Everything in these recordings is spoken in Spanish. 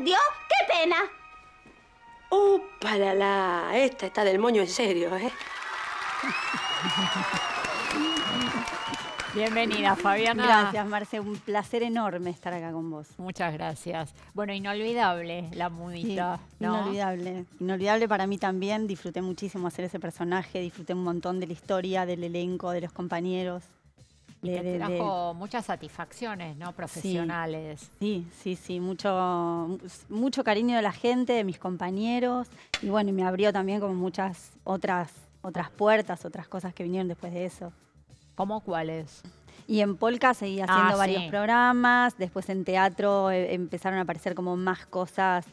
perdió? ¡Qué pena! ¡Upalala! Esta está del moño en serio, ¿eh? Bienvenida, Fabiana. Gracias, Marce. Un placer enorme estar acá con vos. Muchas gracias. Bueno, inolvidable la mudita, sí, ¿no? Inolvidable. Inolvidable para mí también. Disfruté muchísimo hacer ese personaje. Disfruté un montón de la historia, del elenco, de los compañeros. Y te trajo muchas satisfacciones, ¿no? Profesionales. Sí, sí, sí. Mucho cariño de la gente, de mis compañeros. Y bueno, me abrió también como muchas otras puertas, otras cosas que vinieron después de eso. ¿Cómo cuáles? Y en Polka seguí haciendo varios programas. Después en teatro empezaron a aparecer como más cosas,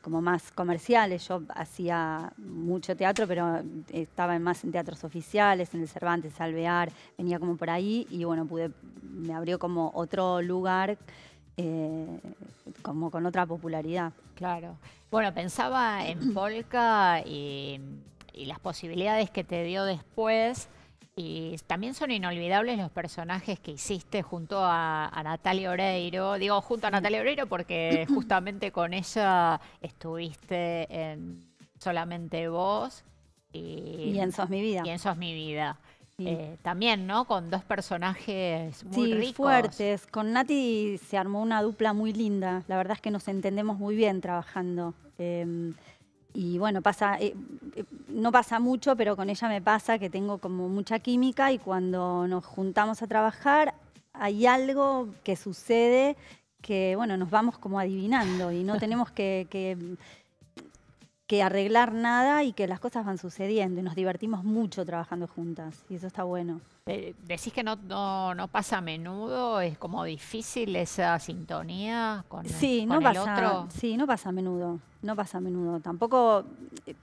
como más comerciales. Yo hacía mucho teatro, pero estaba más en teatros oficiales, en el Cervantes, Alvear. Venía como por ahí y bueno, me abrió como otro lugar, como con otra popularidad. Claro. Bueno, pensaba en Polka y las posibilidades que te dio después. Y también son inolvidables los personajes que hiciste junto a Natalia Oreiro. Digo junto a Natalia Oreiro porque justamente con ella estuviste en Solamente Vos. Y en Sos Mi Vida. Y en Sos Mi Vida. Sí. También, ¿no? Con dos personajes muy ricos. Fuertes. Con Nati se armó una dupla muy linda. La verdad es que nos entendemos muy bien trabajando. Y bueno, pasa, no pasa mucho, pero con ella me pasa que tengo como mucha química y cuando nos juntamos a trabajar hay algo que sucede que, bueno, nos vamos como adivinando y no tenemos que arreglar nada y que las cosas van sucediendo y nos divertimos mucho trabajando juntas y eso está bueno. Decís que no pasa a menudo, es como difícil esa sintonía con el, sí, con no el pasa, otro. Sí, no pasa a menudo, no pasa a menudo. Tampoco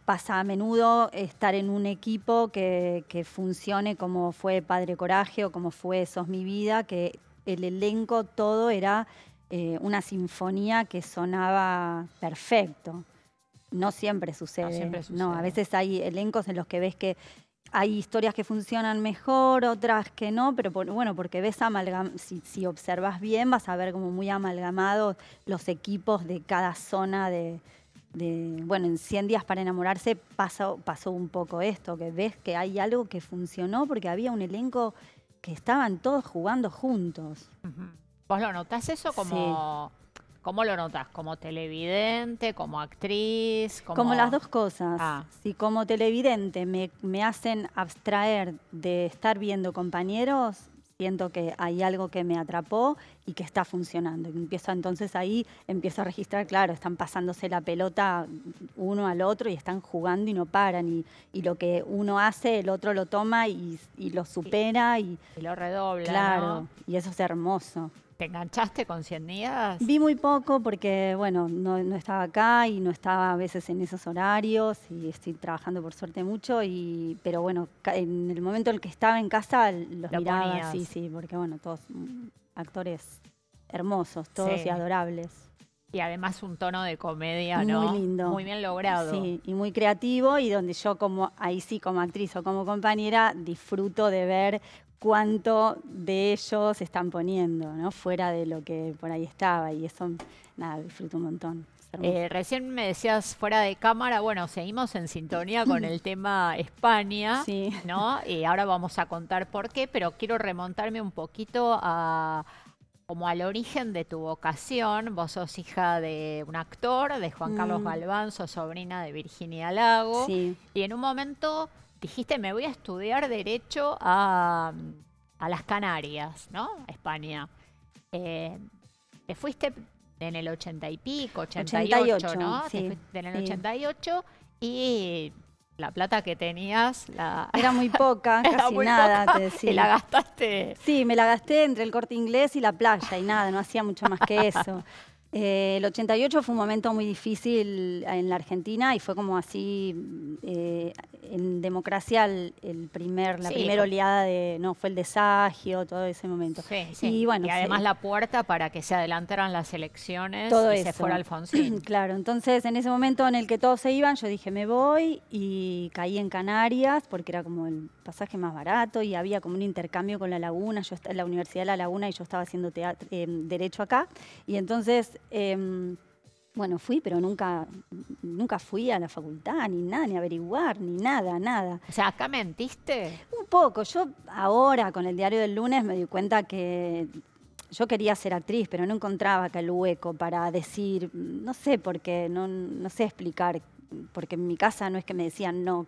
pasa a menudo estar en un equipo que funcione como fue Padre Coraje o como fue Sos Mi Vida, que el elenco todo era una sinfonía que sonaba perfecto. No siempre sucede. No, siempre sucede. No, a veces hay elencos en los que ves que hay historias que funcionan mejor, otras que no, pero bueno, porque ves si observas bien vas a ver como muy amalgamados los equipos de cada zona de bueno, en 100 días para enamorarse pasó un poco esto, que ves que hay algo que funcionó porque había un elenco que estaban todos jugando juntos. Uh-huh. ¿Vos lo notás eso como...? Sí. ¿Cómo lo notas? ¿Como televidente? ¿Como actriz? Como las dos cosas. Si como televidente me hacen abstraer de estar viendo compañeros, siento que hay algo que me atrapó y que está funcionando. Entonces ahí empiezo a registrar, claro, están pasándose la pelota uno al otro y están jugando y no paran. Y lo que uno hace, el otro lo toma y lo supera. Y lo redobla. Claro, ¿no? Y eso es hermoso. ¿Te enganchaste con 100 días? Vi muy poco porque, bueno, no estaba acá y no estaba a veces en esos horarios y estoy trabajando por suerte mucho, pero bueno, en el momento en el que estaba en casa los miraba, ponías. Sí, porque bueno, todos actores hermosos, todos y adorables. Y además un tono de comedia, ¿no? Muy lindo. Muy bien logrado. Sí, y muy creativo y donde yo como actriz o como compañera disfruto de ver cuánto de ellos están poniendo, ¿no? Fuera de lo que por ahí estaba y eso, nada, disfruto un montón. Recién me decías fuera de cámara, bueno, seguimos en sintonía con el tema España, sí, ¿no? Y ahora vamos a contar por qué, pero quiero remontarme un poquito como al origen de tu vocación. Vos sos hija de un actor, de Juan Carlos Balbán, sos sobrina de Virginia Lago, sí, y en un momento dijiste, me voy a estudiar Derecho a las Canarias, ¿no? A España. Te fuiste en el 80 y pico, 88, ¿no? Sí, te fuiste en el 88 y la plata que tenías... Era muy poca, casi muy nada, poca, te decía. ¿Y la gastaste? Sí, me la gasté entre el Corte Inglés y la playa y nada, no hacía mucho más que eso. El 88 fue un momento muy difícil en la Argentina y fue como así, en democracia, la primera oleada fue el desagio, todo ese momento. Sí, sí. Y, bueno, y además la puerta para que se adelantaran las elecciones todo y eso. Se fuera Alfonsín. Claro, entonces en ese momento en el que todos se iban, yo dije me voy y caí en Canarias porque era como el pasaje más barato y había como un intercambio con La Laguna, la Universidad de La Laguna y yo estaba haciendo Derecho acá y entonces Bueno, fui, pero nunca fui a la facultad, ni nada, ni a averiguar, ni nada, nada. O sea, ¿acá mentiste? Un poco. Yo ahora, con el diario del lunes, me di cuenta que yo quería ser actriz, pero no encontraba acá el hueco para decir, no sé por qué, no sé explicar, porque en mi casa no es que me decían no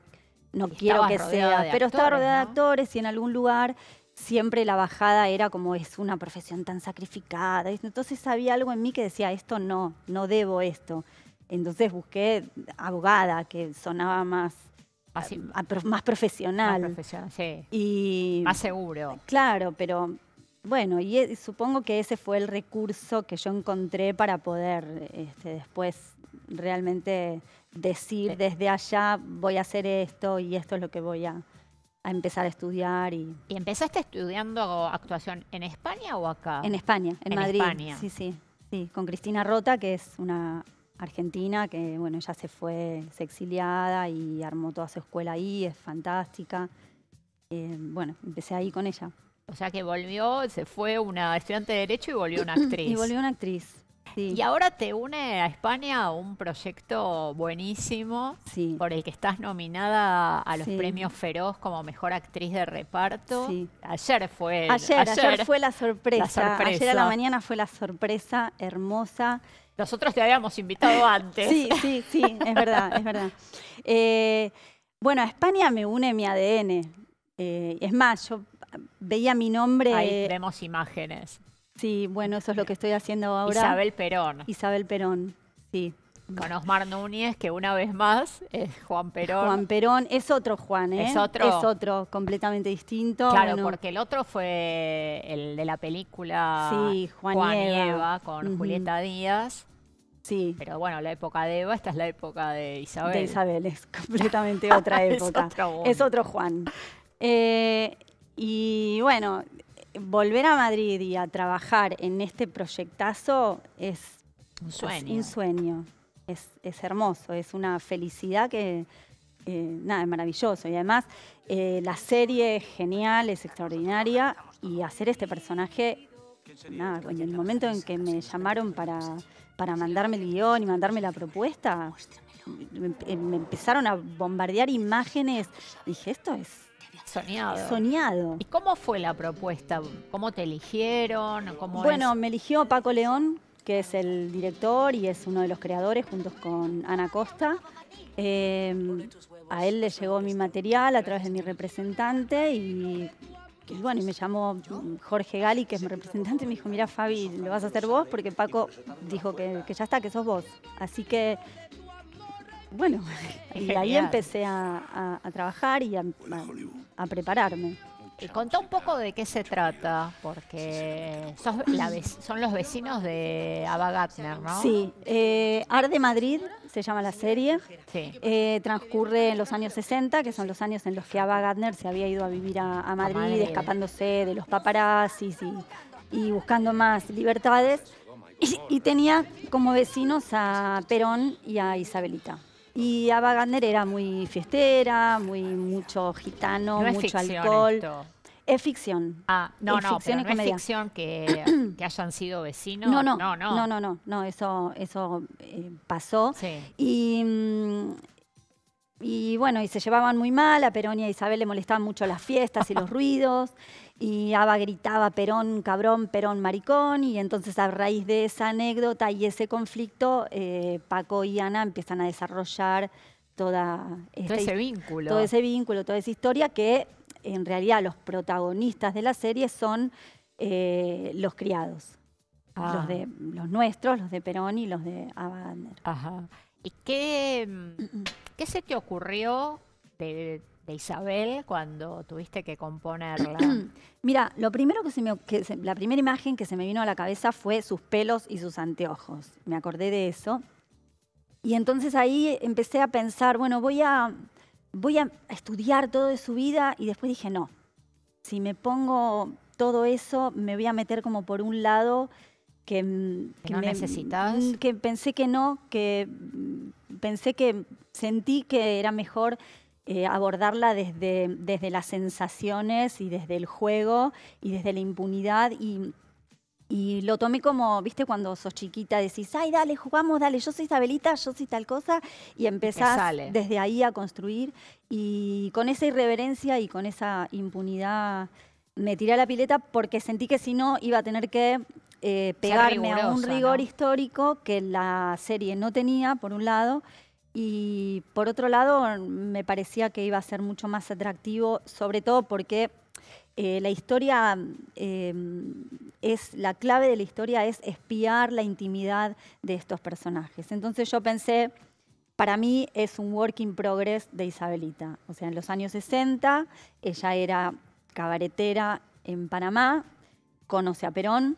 quiero que sea, pero estaba rodeada de actores y en algún lugar siempre la bajada era como es una profesión tan sacrificada. Entonces había algo en mí que decía, esto no debo esto. Entonces busqué abogada, que sonaba más, así, más profesional. Más profesional, sí. Y, más seguro. Claro, pero bueno, y supongo que ese fue el recurso que yo encontré para poder después realmente decir, sí, desde allá voy a hacer esto y esto es lo que voy a empezar a estudiar. ¿Y empezaste estudiando actuación en España o acá? En España, en Madrid. España. Sí, sí, sí, con Cristina Rota, que es una argentina que, bueno, ella se fue, se exiliada y armó toda su escuela ahí, es fantástica. Bueno, empecé ahí con ella. O sea que volvió, se fue una estudiante de Derecho y volvió una actriz. Y volvió una actriz. Sí. Y ahora te une a España un proyecto buenísimo, sí, por el que estás nominada a los, sí, premios Feroz como mejor actriz de reparto. Sí. Ayer fue la sorpresa. Ayer a la mañana fue la sorpresa hermosa. Nosotros te habíamos invitado antes. Sí, sí, sí, es verdad, es verdad. Bueno, a España me une mi ADN. Es más, yo veía mi nombre. Ahí vemos imágenes. Sí, bueno, eso es lo que estoy haciendo ahora. Isabel Perón. Isabel Perón, sí. Con Osmar Núñez, que una vez más es Juan Perón. Juan Perón es otro Juan, ¿eh? Es otro, completamente distinto. Claro, bueno, porque el otro fue el de la película, sí, Juan y Eva con Julieta Díaz. Sí. Pero bueno, la época de Eva, esta es la época de Isabel. De Isabel, es completamente otra época. Es otro Juan. Y bueno, volver a Madrid y a trabajar en este proyectazo es un sueño. Es hermoso, es una felicidad que, nada, es maravilloso. Y además, la serie es genial, es extraordinaria. Y hacer este personaje, nada, en el momento en que me llamaron para mandarme el guión y mandarme la propuesta, me empezaron a bombardear imágenes. Dije, esto es soñado. ¿Y cómo fue la propuesta? ¿Cómo te eligieron? Bueno, me eligió Paco León, que es el director y es uno de los creadores, juntos con Ana Costa. A él le llegó mi material a través de mi representante y bueno, me llamó Jorge Gali, que es mi representante, y me dijo, mira, Fabi, lo vas a hacer vos porque Paco dijo que ya está, que sos vos. Así que bueno, y ahí empecé a trabajar y a prepararme. Y contá un poco de qué se trata, porque son los vecinos de Ava Gardner, ¿no? Sí, Arde de Madrid se llama la serie. Sí. Transcurre en los años 60, que son los años en los que Ava Gardner se había ido a vivir a Madrid, escapándose de los paparazzis y buscando más libertades. Y tenía como vecinos a Perón y a Isabelita. Y Ava Gardner era muy fiestera, mucho gitano, mucho alcohol. Esto. Es ficción. Ah, no es ficción que hayan sido vecinos. No, eso pasó. Sí. Y bueno, y se llevaban muy mal, a Perón y a Isabel le molestaban mucho las fiestas y los ruidos, y Ava gritaba Perón cabrón, Perón maricón, y entonces a raíz de esa anécdota y ese conflicto, Paco y Ana empiezan a desarrollar todo ese vínculo, toda esa historia que en realidad los protagonistas de la serie son los criados, los nuestros, los de Perón y los de Ava Gardner. Ajá. ¿Y qué se te ocurrió de Isabel cuando tuviste que componerla? Mira, la primera imagen que se me vino a la cabeza fue sus pelos y sus anteojos. Me acordé de eso. Y entonces ahí empecé a pensar, bueno, voy a estudiar todo de su vida, y después dije, no, si me pongo todo eso, me voy a meter como por un lado que no necesitas. Que pensé que no, sentí que era mejor abordarla desde las sensaciones y desde el juego y desde la impunidad y Y lo tomé como, viste, cuando sos chiquita decís, ay, dale, jugamos, dale, yo soy Isabelita, yo soy tal cosa, y empezás desde ahí a construir. Y con esa irreverencia y con esa impunidad me tiré a la pileta porque sentí que si no iba a tener que pegarme a un rigor, ¿no?, histórico que la serie no tenía, por un lado, y por otro lado me parecía que iba a ser mucho más atractivo, sobre todo porque... la historia, la clave de la historia es espiar la intimidad de estos personajes. Entonces yo pensé, para mí es un work in progress de Isabelita. O sea, en los años 60, ella era cabaretera en Panamá, conoce a Perón,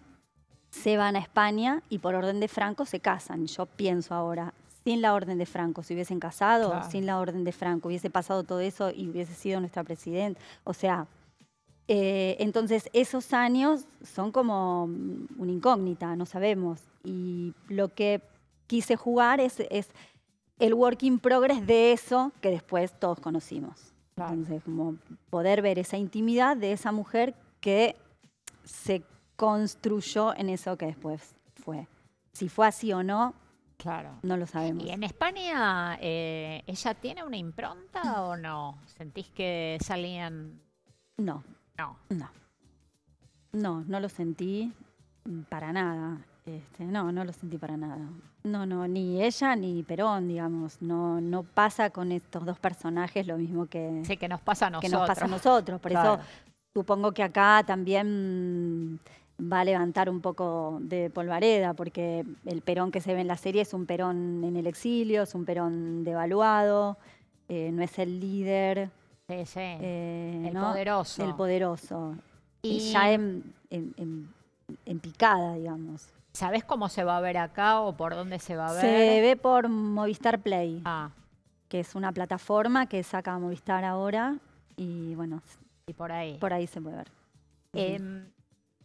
se van a España y por orden de Franco se casan. Yo pienso ahora, sin la orden de Franco, si hubiesen casado, claro, sin la orden de Franco, hubiese pasado todo eso y hubiese sido nuestra presidenta. O sea... entonces, esos años son como una incógnita, no sabemos. Y lo que quise jugar es el work in progress de eso que después todos conocimos. Claro. Entonces, como poder ver esa intimidad de esa mujer que se construyó en eso que después fue. Si fue así o no, claro, no lo sabemos. ¿Y en España ella tiene una impronta o no? ¿Sentís que salían...? No. No. No lo sentí para nada. No lo sentí para nada. No, ni ella ni Perón, digamos. No pasa con estos dos personajes lo mismo que... Sí, que nos pasa a nosotros. Que nos pasa a nosotros. Por claro, eso supongo que acá también va a levantar un poco de polvareda, porque el Perón que se ve en la serie es un Perón en el exilio, es un Perón devaluado, no es el líder... Sí, sí. El ¿no? poderoso. El poderoso. Y ya en picada, digamos. ¿Sabés cómo se va a ver acá o por dónde se va a ver? Se ve por Movistar Play, que es una plataforma que saca Movistar ahora. Y bueno, y por ahí se puede ver.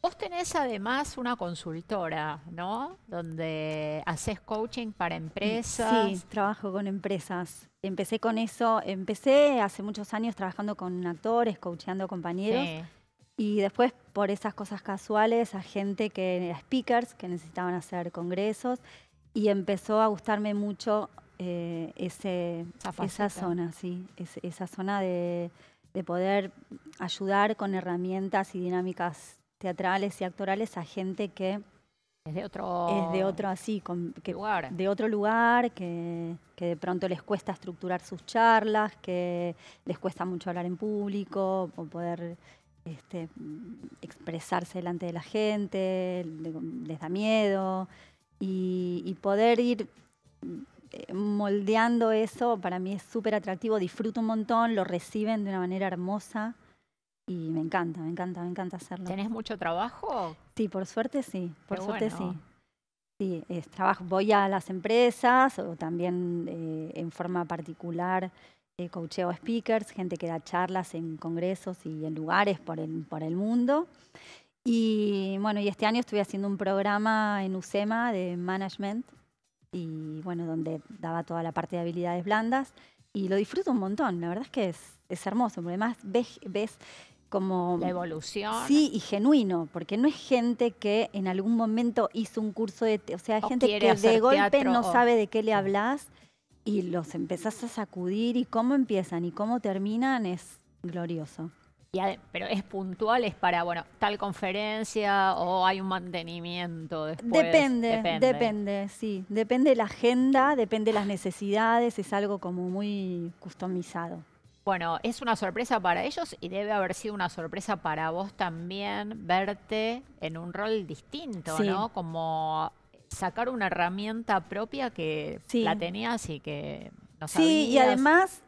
Vos tenés además una consultora, ¿no? Donde haces coaching para empresas. Sí, trabajo con empresas. Empecé con eso, empecé hace muchos años trabajando con actores, coacheando compañeros. Sí. Y después, por esas cosas casuales, a gente que era speakers, que necesitaban hacer congresos. Y empezó a gustarme mucho esa zona, sí. Esa zona de poder ayudar con herramientas y dinámicas teatrales y actorales a gente que es de otro lugar, que de pronto les cuesta estructurar sus charlas, que les cuesta mucho hablar en público o poder expresarse delante de la gente, les da miedo, y poder ir moldeando eso para mí es súper atractivo, disfruto un montón, lo reciben de una manera hermosa. Y me encanta hacerlo. ¿Tenés mucho trabajo? Sí, por suerte sí. Por suerte sí. Sí, voy a las empresas o también en forma particular coacheo speakers, gente que da charlas en congresos y en lugares por el mundo. Y bueno, y este año estuve haciendo un programa en UCEMA de management y bueno, donde daba toda la parte de habilidades blandas y lo disfruto un montón. La verdad es que es hermoso, porque además ves como... La evolución. Sí, y genuino, porque no es gente que en algún momento hizo un curso de... O sea, hay gente que de golpe no sabe de qué le hablas y los empezás a sacudir y cómo empiezan y cómo terminan es glorioso. Pero es puntual, es para, bueno, tal conferencia o hay un mantenimiento después. Depende, sí. Depende de la agenda, depende de las necesidades, es algo como muy customizado. Bueno, es una sorpresa para ellos y debe haber sido una sorpresa para vos también verte en un rol distinto, sí, ¿no? Como sacar una herramienta propia que sí, la tenías y que no sabías. Sí, y además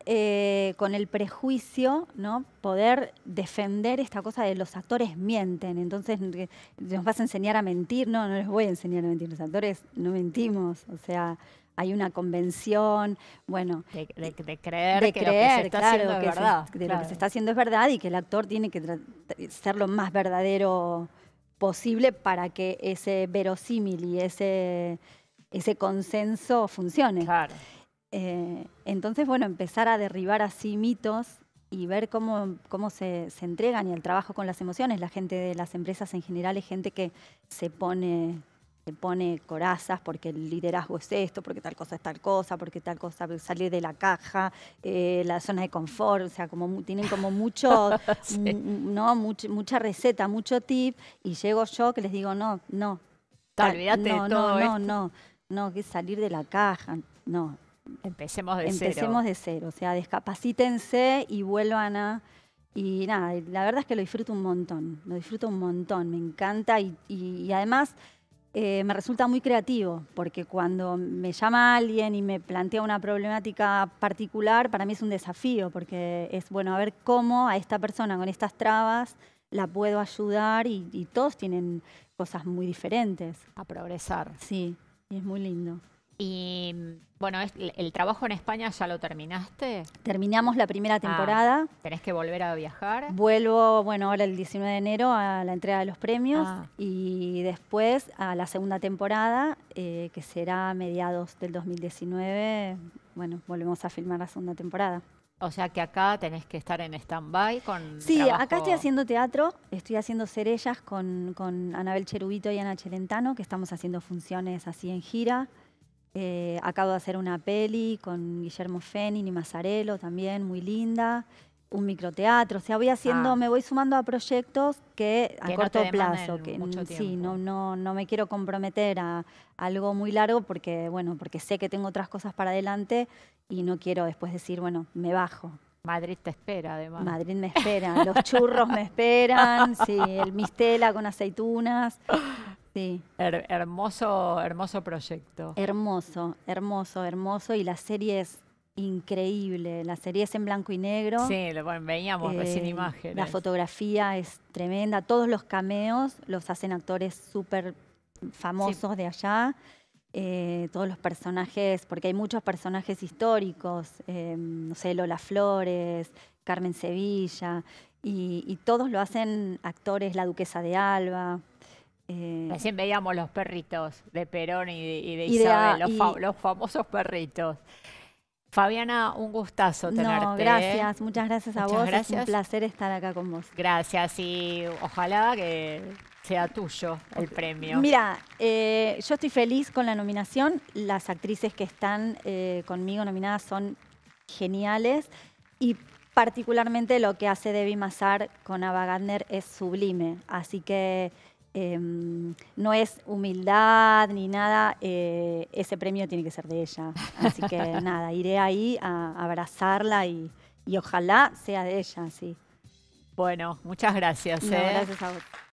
con el prejuicio, ¿no? Poder defender esta cosa de los actores mienten, entonces nos vas a enseñar a mentir. No, no les voy a enseñar a mentir, los actores no mentimos, o sea... Hay una convención, bueno... De creer que lo que se está haciendo es verdad y que el actor tiene que ser lo más verdadero posible para que ese verosímil y ese consenso funcione. Claro. Entonces, bueno, empezar a derribar así mitos y ver cómo se entregan y el trabajo con las emociones. La gente de las empresas en general es gente que se pone corazas porque el liderazgo es esto, porque tal cosa es tal cosa, porque tal cosa salir de la caja, la zona de confort, o sea, como tienen como mucho, sí, ¿no? mucha receta, mucho tip, y llego yo que les digo, no, olvídate de todo esto, que salir de la caja, no. Empecemos de cero, o sea, descapacítense y vuelvan a... Y nada, la verdad es que lo disfruto un montón, me encanta y además me resulta muy creativo, porque cuando me llama alguien y me plantea una problemática particular, para mí es un desafío, porque es, bueno, a ver cómo a esta persona con estas trabas la puedo ayudar y todos tienen cosas muy diferentes. A progresar. Sí, y es muy lindo. Y bueno, ¿el trabajo en España ya lo terminaste? Terminamos la primera temporada. ¿Tenés que volver a viajar? Vuelvo, bueno, ahora el 19 de enero a la entrega de los premios y después a la segunda temporada, que será mediados del 2019. Bueno, volvemos a filmar la segunda temporada. O sea que acá tenés que estar en stand-by con... Sí, trabajo... acá estoy haciendo teatro, estoy haciendo Cerellas con Anabel Cherubito y Ana Celentano, que estamos haciendo funciones así en gira. Acabo de hacer una peli con Guillermo Fénin y Mazzarello también, muy linda, un microteatro, o sea, voy haciendo, me voy sumando a proyectos que a corto plazo, que sí, no me quiero comprometer a algo muy largo porque, bueno, porque sé que tengo otras cosas para adelante y no quiero después decir, bueno, me bajo. Madrid te espera, además. Madrid me espera, los churros me esperan, sí, el mistela con aceitunas. Sí. Hermoso proyecto. Hermoso. Y la serie es increíble. La serie es en blanco y negro. Sí, veíamos recién imágenes. La fotografía es tremenda. Todos los cameos los hacen actores súper famosos de allá. Todos los personajes, porque hay muchos personajes históricos. No sé, Lola Flores, Carmen Sevilla. Y todos lo hacen actores, la duquesa de Alba. Recién veíamos los perritos de Perón y de Isabel, los famosos perritos. Fabiana, un gustazo tenerte. No, gracias, muchas gracias a vos. Gracias. Es un placer estar acá con vos. Gracias y ojalá que sea tuyo el premio. Mira, yo estoy feliz con la nominación. Las actrices que están conmigo nominadas son geniales y particularmente lo que hace Debbie Mazar con Ava Gardner es sublime. Así que... no es humildad ni nada, ese premio tiene que ser de ella. Así que nada, iré ahí a abrazarla y ojalá sea de ella, sí. Bueno, muchas gracias. No, gracias a vos.